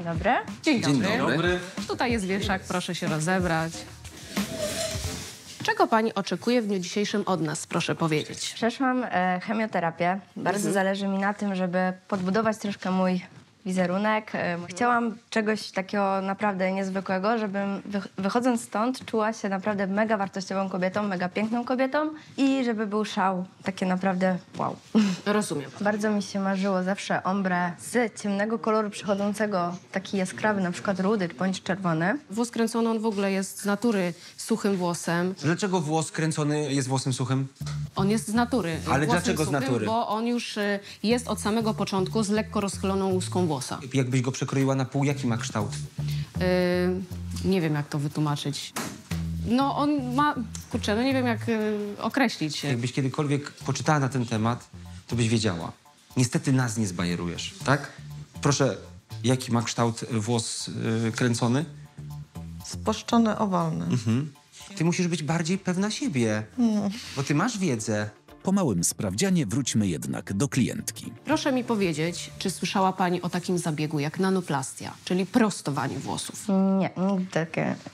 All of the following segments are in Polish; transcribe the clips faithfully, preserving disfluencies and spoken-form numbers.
Dzień dobry. Dzień dobry. Dzień dobry. Tutaj jest wieszak, proszę się rozebrać. Czego pani oczekuje w dniu dzisiejszym od nas, proszę powiedzieć? Przeszłam e, chemioterapię. Bardzo mhm. zależy mi na tym, żeby podbudować troszkę mój wizerunek. E, chciałam czegoś takiego naprawdę niezwykłego, żebym wy, wychodząc stąd czuła się naprawdę mega wartościową kobietą, mega piękną kobietą i żeby był szał. Takie naprawdę wow. Rozumiem. Bardzo mi się marzyło zawsze ombre z ciemnego koloru przychodzącego, taki jaskrawy, na przykład rudy bądź czerwony. Włos kręcony, on w ogóle jest z natury suchym włosem. Dlaczego włos kręcony jest włosem suchym? On jest z natury. Ale włosem dlaczego suchym, z natury? Bo on już jest od samego początku z lekko rozchyloną łuską włosa. Jakbyś go przekroiła na pół, jaki ma kształt? Yy, nie wiem, jak to wytłumaczyć. No on ma... Kurczę, no nie wiem, jak yy, określić. Jakbyś kiedykolwiek poczytała na ten temat, to byś wiedziała. Niestety nas nie zbajerujesz, tak? Proszę, jaki ma kształt włos yy, kręcony? Spłaszczony, owalny. Mhm. Ty musisz być bardziej pewna siebie, mm. bo ty masz wiedzę. Po małym sprawdzianie wróćmy jednak do klientki. Proszę mi powiedzieć, czy słyszała pani o takim zabiegu jak nanoplastia, czyli prostowanie włosów? Nie, nigdy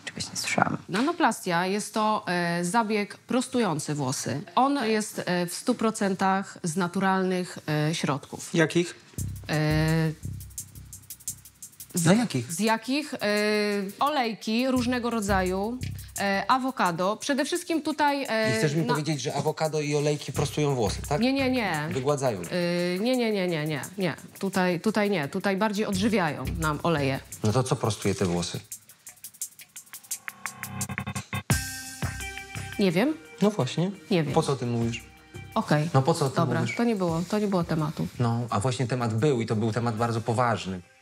czegoś nie słyszałam. Nanoplastia jest to e, zabieg prostujący włosy. On jest e, w stu procentach z naturalnych e, środków. Jakich? E, Z, z jakich? Z jakich? Yy, olejki różnego rodzaju, yy, awokado. Przede wszystkim tutaj... Yy, I chcesz mi na... powiedzieć, że awokado i olejki prostują włosy, tak? Nie, nie, nie. Wygładzają. Yy, nie, nie, nie, nie, nie, nie. Tutaj, tutaj nie. Tutaj bardziej odżywiają nam oleje. No to co prostuje te włosy? Nie wiem. No właśnie. Nie wiem. Po co ty mówisz? Okej. Okay. No po co ty Dobra, mówisz? to nie było, to nie było tematu. No, a właśnie temat był i to był temat bardzo poważny.